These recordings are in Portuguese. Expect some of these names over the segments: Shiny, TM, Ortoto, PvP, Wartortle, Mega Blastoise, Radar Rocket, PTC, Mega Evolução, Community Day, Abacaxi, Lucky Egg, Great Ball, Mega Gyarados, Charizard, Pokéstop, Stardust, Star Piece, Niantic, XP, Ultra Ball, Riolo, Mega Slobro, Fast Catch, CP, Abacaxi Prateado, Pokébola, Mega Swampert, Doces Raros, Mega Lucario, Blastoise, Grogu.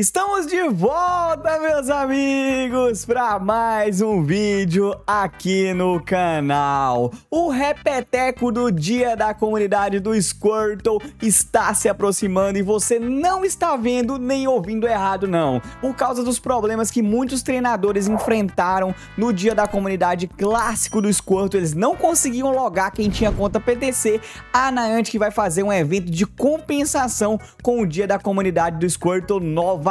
Estamos de volta, meus amigos, para mais um vídeo aqui no canal. O repeteco do dia da comunidade do Squirtle está se aproximando e você não está vendo nem ouvindo errado, não. Por causa dos problemas que muitos treinadores enfrentaram no dia da comunidade clássico do Squirtle, eles não conseguiam logar quem tinha conta PTC. A Niantic que vai fazer um evento de compensação com o dia da comunidade do Squirtle nova.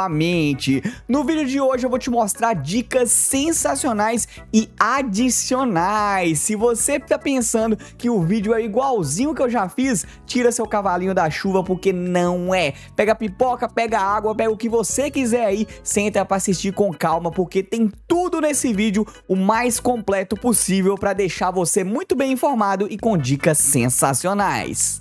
No vídeo de hoje eu vou te mostrar dicas sensacionais e adicionais. Se você tá pensando que o vídeo é igualzinho que eu já fiz, tira seu cavalinho da chuva, porque não é. Pega pipoca, pega água, pega o que você quiser aí, senta pra assistir com calma, porque tem tudo nesse vídeo, o mais completo possível, pra deixar você muito bem informado e com dicas sensacionais.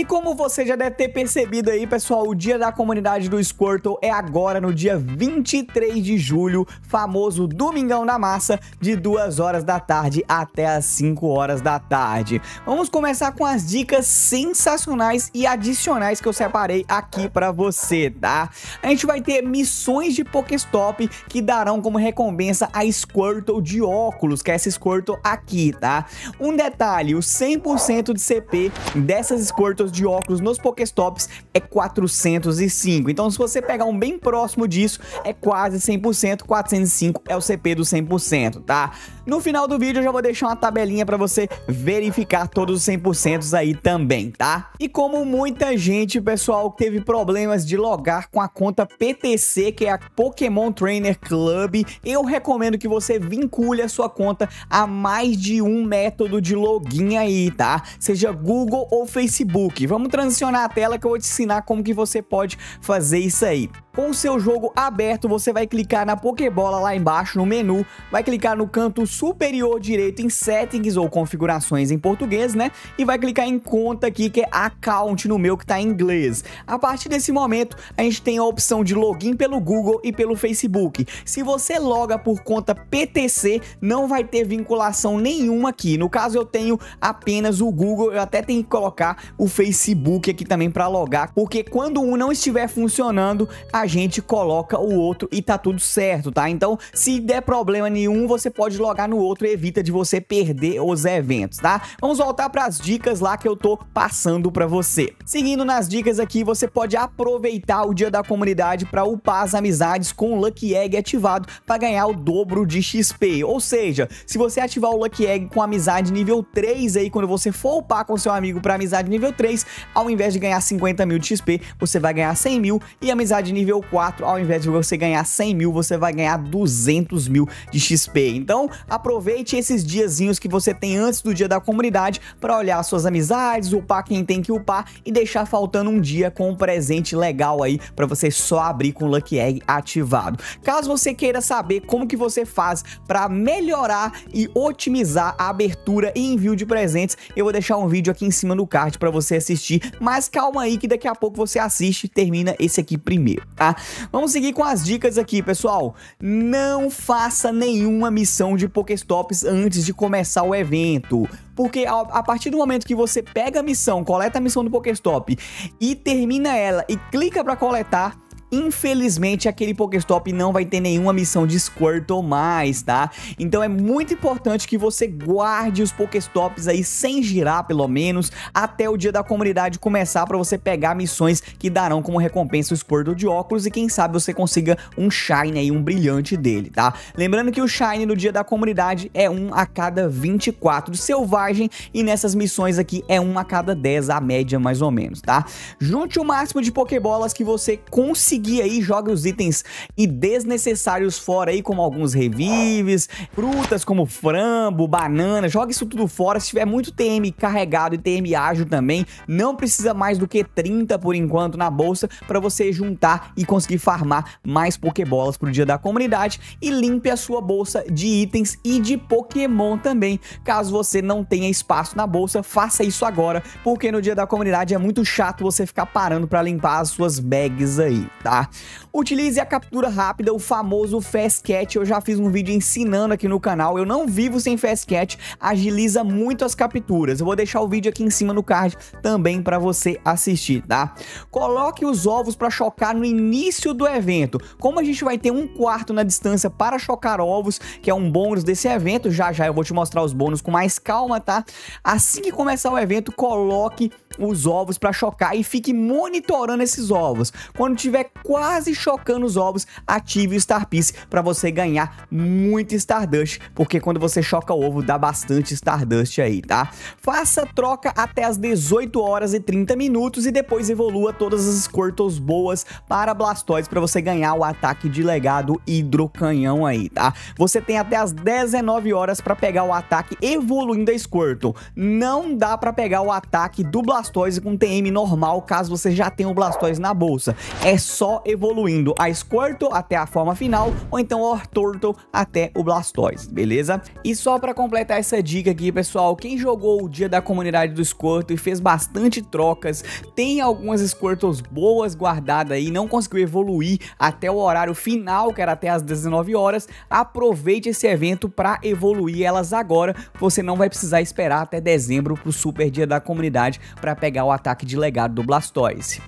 E como você já deve ter percebido aí, pessoal, o dia da comunidade do Squirtle é agora no dia 23 de julho, famoso Domingão da Massa, de 2 horas da tarde até as 5 horas da tarde. Vamos começar com as dicas sensacionais e adicionais que eu separei aqui pra você, tá? A gente vai ter missões de Pokéstop que darão como recompensa a Squirtle de óculos, que é essa Squirtle aqui, tá? Um detalhe, o 100% de CP dessas Squirtles de óculos nos Pokéstops é 405, então se você pegar um bem próximo disso, é quase 100%, 405 é o CP do 100%, tá? No final do vídeo eu já vou deixar uma tabelinha pra você verificar todos os 100% aí também, tá? E como muita gente, pessoal, teve problemas de logar com a conta PTC, que é a Pokémon Trainer Club, eu recomendo que você vincule a sua conta a mais de um método de login aí, tá? Seja Google ou Facebook. Vamos transicionar a tela que eu vou te ensinar como que você pode fazer isso aí. Com o seu jogo aberto, você vai clicar na Pokébola lá embaixo no menu, vai clicar no canto superior direito em Settings ou Configurações em português, né? E vai clicar em Conta aqui, que é Account no meu, que tá em inglês. A partir desse momento, a gente tem a opção de login pelo Google e pelo Facebook. Se você loga por conta PTC, não vai ter vinculação nenhuma aqui. No caso, eu tenho apenas o Google, eu até tenho que colocar o Facebook aqui também para logar, porque quando um não estiver funcionando, a gente coloca o outro e tá tudo certo, tá? Então, se der problema nenhum, você pode logar no outro e evita de você perder os eventos, tá? Vamos voltar para as dicas lá que eu tô passando para você. Seguindo nas dicas aqui, você pode aproveitar o dia da comunidade para upar as amizades com o Lucky Egg ativado para ganhar o dobro de XP. Ou seja, se você ativar o Lucky Egg com amizade nível 3 aí, quando você for upar com seu amigo para amizade nível 3, ao invés de ganhar 50 mil de XP, você vai ganhar 100 mil, e amizade nível 4, ao invés de você ganhar 100 mil, você vai ganhar 200 mil de XP. Então, aproveite esses diazinhos que você tem antes do dia da comunidade para olhar suas amizades, upar quem tem que upar e deixar faltando um dia com um presente legal aí para você só abrir com o Lucky Egg ativado. Caso você queira saber como que você faz para melhorar e otimizar a abertura e envio de presentes, eu vou deixar um vídeo aqui em cima no card para você assistir, mas calma aí que daqui a pouco você assiste e termina esse aqui primeiro, tá? Vamos seguir com as dicas aqui, pessoal. Não faça nenhuma missão de Pokéstops antes de começar o evento, porque a partir do momento que você pega a missão, coleta a missão do Pokéstop e termina ela e clica para coletar, infelizmente, aquele Pokéstop não vai ter nenhuma missão de Squirtle mais, tá? Então é muito importante que você guarde os Pokéstops aí sem girar, pelo menos, até o dia da comunidade começar, pra você pegar missões que darão como recompensa o Squirtle de óculos e quem sabe você consiga um Shine aí, um brilhante dele, tá? Lembrando que o Shine no dia da comunidade é 1 a cada 24 selvagem e nessas missões aqui é 1 a cada 10, a média mais ou menos, tá? Junte o máximo de Pokébolas que você conseguir aí, joga os itens e desnecessários fora aí, como alguns revives, frutas como frango, banana, joga isso tudo fora. Se tiver muito TM carregado e TM ágil também, não precisa mais do que 30 por enquanto na bolsa para você juntar e conseguir farmar mais Pokébolas pro dia da comunidade, e limpe a sua bolsa de itens e de Pokémon também. Caso você não tenha espaço na bolsa, faça isso agora, porque no dia da comunidade é muito chato você ficar parando para limpar as suas bags aí, tá? tá? Utilize a captura rápida, o famoso Fast Catch. Eu já fiz um vídeo ensinando aqui no canal. Eu não vivo sem Fast Catch, agiliza muito as capturas. Eu vou deixar o vídeo aqui em cima no card também para você assistir, tá? Coloque os ovos para chocar no início do evento. Como a gente vai ter um quarto na distância para chocar ovos, que é um bônus desse evento, já já eu vou te mostrar os bônus com mais calma, tá? Assim que começar o evento, coloque os ovos para chocar e fique monitorando esses ovos. Quando tiver quase chocando os ovos, ative o Star Piece para você ganhar muito Stardust, porque quando você choca o ovo dá bastante Stardust aí, tá? Faça troca até as 18h30 e depois evolua todas as Squirtles boas para Blastoise para você ganhar o ataque de legado Hidrocanhão aí, tá? Você tem até as 19h para pegar o ataque evoluindo a Squirtle. Não dá para pegar o ataque do Blastoise com TM normal, caso você já tenha o Blastoise na bolsa. É só evoluindo a Squirtle até a forma final, ou então o Ortoto até o Blastoise, beleza? E só pra completar essa dica aqui, pessoal, quem jogou o dia da comunidade do Squirtle e fez bastante trocas, tem algumas Squirtles boas guardadas aí, não conseguiu evoluir até o horário final, que era até as 19h, aproveite esse evento pra evoluir elas agora, você não vai precisar esperar até dezembro pro super dia da comunidade para pegar o ataque de legado do Blastoise.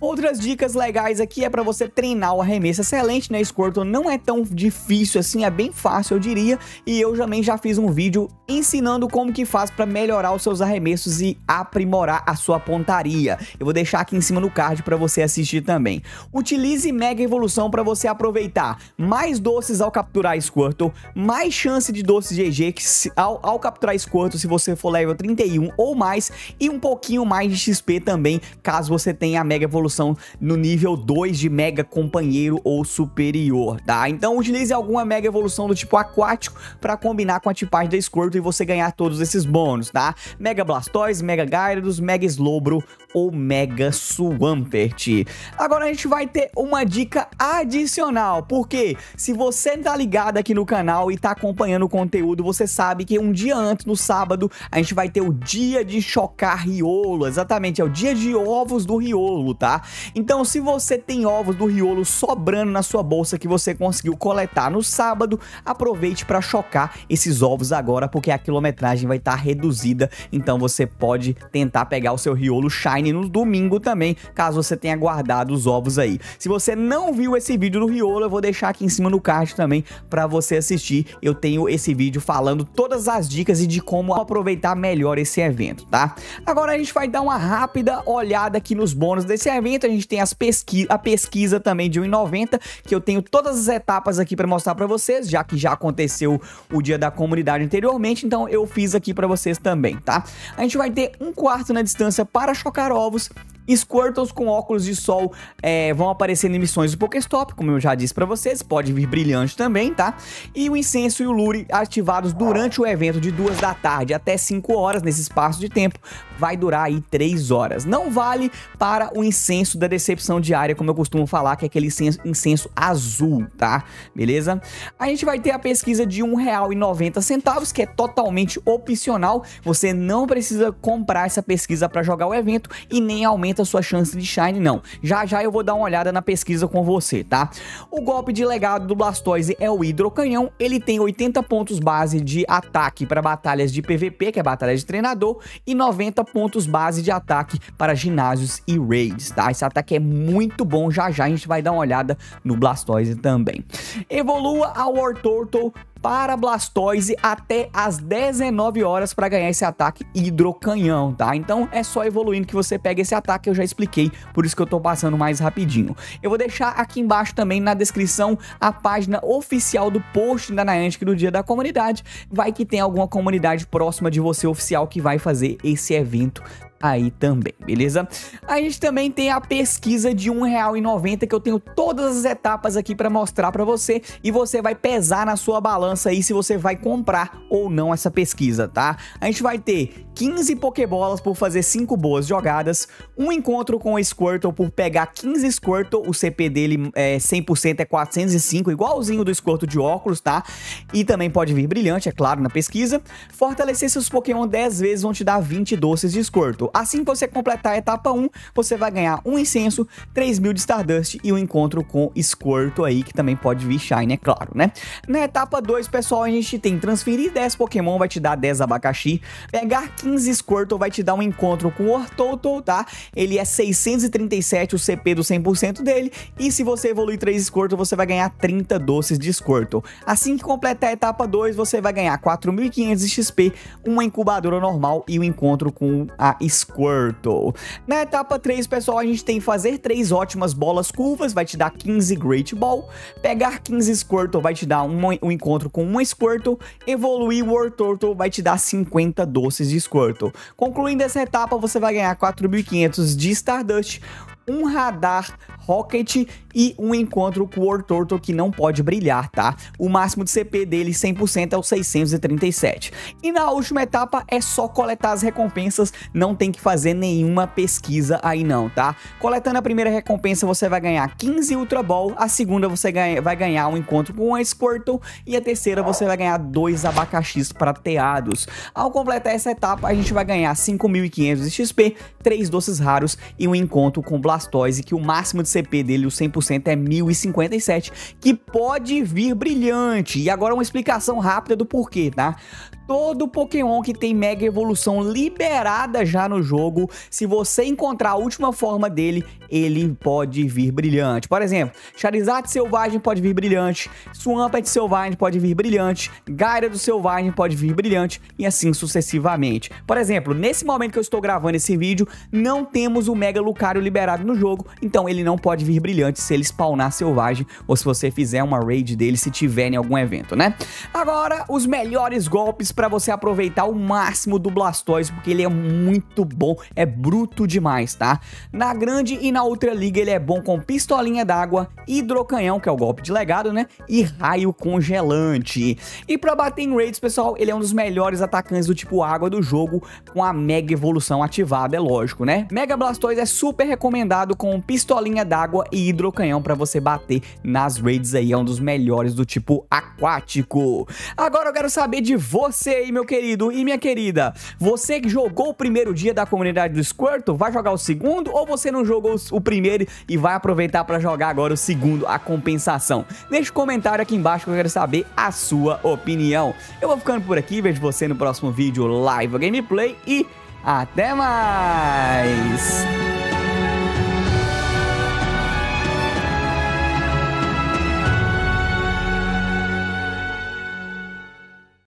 Outras dicas legais aqui é para você treinar o arremesso excelente, né? Squirtle não é tão difícil assim, é bem fácil, eu diria. E eu também já fiz um vídeo ensinando como que faz para melhorar os seus arremessos e aprimorar a sua pontaria. Eu vou deixar aqui em cima no card para você assistir também. Utilize Mega Evolução para você aproveitar mais doces ao capturar Squirtle, mais chance de doces GG ao capturar Squirtle se você for level 31 ou mais, e um pouquinho mais de XP também, caso você tenha Mega Evolução no nível 2 de Mega Companheiro ou superior, tá? Então utilize alguma Mega Evolução do tipo Aquático para combinar com a tipagem da Squirtle e você ganhar todos esses bônus, tá? Mega Blastoise, Mega Gyarados, Mega Slobro ou Mega Swampert. Agora a gente vai ter uma dica adicional, porque se você tá ligado aqui no canal e tá acompanhando o conteúdo, você sabe que um dia antes, no sábado, a gente vai ter o dia de chocar Riolo, exatamente, é o dia de ovos do Riolo, tá? Então se você tem ovos do Riolo sobrando na sua bolsa que você conseguiu coletar no sábado, aproveite para chocar esses ovos agora, porque a quilometragem vai estar reduzida, então você pode tentar pegar o seu Riolo Shiny no domingo também, caso você tenha guardado os ovos aí. Se você não viu esse vídeo do Riolo, eu vou deixar aqui em cima no card também para você assistir. Eu tenho esse vídeo falando todas as dicas e de como aproveitar melhor esse evento, tá? Agora a gente vai dar uma rápida olhada aqui nos bônus desse evento. A gente tem a pesquisa também de 1,90, que eu tenho todas as etapas aqui para mostrar para vocês, já que já aconteceu o dia da comunidade anteriormente, então eu fiz aqui para vocês também, tá? A gente vai ter um quarto na distância para chocar ovos. Squirtles com óculos de sol vão aparecer em missões do Pokéstop, como eu já disse pra vocês, pode vir brilhante também, tá? E o incenso e o lure ativados durante o evento de 14h até 17h, nesse espaço de tempo, vai durar aí 3 horas. Não vale para o incenso da decepção diária, como eu costumo falar, que é aquele incenso azul, tá? Beleza? A gente vai ter a pesquisa de R$1,90, que é totalmente opcional, você não precisa comprar essa pesquisa pra jogar o evento e nem aumenta a sua chance de Shine, não. Já já eu vou dar uma olhada na pesquisa com você, tá? O golpe de legado do Blastoise é o Hidrocanhão, ele tem 80 pontos base de ataque para batalhas de PvP, que é batalha de treinador, e 90 pontos base de ataque para ginásios e raids, tá? Esse ataque é muito bom, já já a gente vai dar uma olhada no Blastoise também. Evolua ao Wartortle para Blastoise até as 19h para ganhar esse ataque Hidrocanhão, tá? Então é só evoluindo que você pega esse ataque, eu já expliquei, por isso que eu tô passando mais rapidinho. Eu vou deixar aqui embaixo também na descrição a página oficial do post da Niantic do dia da comunidade, vai que tem alguma comunidade próxima de você oficial que vai fazer esse evento aí também, beleza? A gente também tem a pesquisa de R$1,90, que eu tenho todas as etapas aqui pra mostrar pra você, e você vai pesar na sua balança aí se você vai comprar ou não essa pesquisa, tá? A gente vai ter 15 Pokébolas por fazer 5 boas jogadas, um encontro com o Squirtle por pegar 15 Squirtle, o CP dele é 100%, é 405, igualzinho do Squirtle de óculos, tá? E também pode vir brilhante, é claro, na pesquisa. Fortalecer seus Pokémon 10 vezes vão te dar 20 doces de Squirtle. 4. Assim que você completar a etapa 1, você vai ganhar um incenso, 3.000 de Stardust e um encontro com Squirtle aí, que também pode vir Shine, é claro, né? Na etapa 2, pessoal, a gente tem transferir 10 Pokémon, vai te dar 10 Abacaxi. Pegar 15 Squirtle vai te dar um encontro com o Ortoto, tá? Ele é 637 o CP do 100% dele. E se você evoluir 3 Squirtle, você vai ganhar 30 doces de Squirtle. Assim que completar a etapa 2, você vai ganhar 4.500 de XP, uma incubadora normal e um encontro com a Squirtle. Na etapa 3, pessoal, a gente tem fazer 3 ótimas bolas curvas, vai te dar 15 Great Ball. Pegar 15 Squirtle vai te dar um encontro com uma Squirtle. Evoluir o Wartortle vai te dar 50 doces de Squirtle. Concluindo essa etapa, você vai ganhar 4.500 de Stardust, um Radar Rocket e um encontro com o Ortoto, que não pode brilhar, tá? O máximo de CP dele, 100%, é o 637. E na última etapa é só coletar as recompensas, não tem que fazer nenhuma pesquisa aí não, tá? Coletando a primeira recompensa, você vai ganhar 15 Ultra Ball, a segunda você vai ganhar um encontro com um Squirtle e a terceira você vai ganhar 2 abacaxis prateados. Ao completar essa etapa, a gente vai ganhar 5.500 de XP, 3 doces raros e um encontro com Blastoise, que o máximo de CP dele, o 100%, é 1057, que pode vir brilhante. E agora uma explicação rápida do porquê, tá? Todo Pokémon que tem Mega Evolução liberada já no jogo, se você encontrar a última forma dele, ele pode vir brilhante. Por exemplo, Charizard Selvagem pode vir brilhante, Swampert Selvagem pode vir brilhante, Gyarados Selvagem pode vir brilhante e assim sucessivamente. Por exemplo, nesse momento que eu estou gravando esse vídeo, não temos o Mega Lucario liberado no jogo, então ele não pode vir brilhante se ele spawnar Selvagem ou se você fizer uma raid dele, se tiver em algum evento, né? Agora, os melhores golpes para você aproveitar o máximo do Blastoise, porque ele é muito bom, é bruto demais, tá? Na grande e na ultra liga ele é bom com pistolinha d'água, hidrocanhão, que é o golpe de legado, né? E raio congelante. E para bater em raids, pessoal, ele é um dos melhores atacantes do tipo água do jogo, com a Mega Evolução ativada, é lógico, né? Mega Blastoise é super recomendado com pistolinha d'água e hidrocanhão para você bater nas raids aí, é um dos melhores do tipo aquático. Agora eu quero saber de você aí, meu querido e minha querida. Você que jogou o primeiro dia da comunidade do Squirtle, vai jogar o segundo? Ou você não jogou o primeiro e vai aproveitar para jogar agora o segundo, a compensação? Deixa um comentário aqui embaixo que eu quero saber a sua opinião. Eu vou ficando por aqui, vejo você no próximo vídeo, live ou gameplay, e até mais!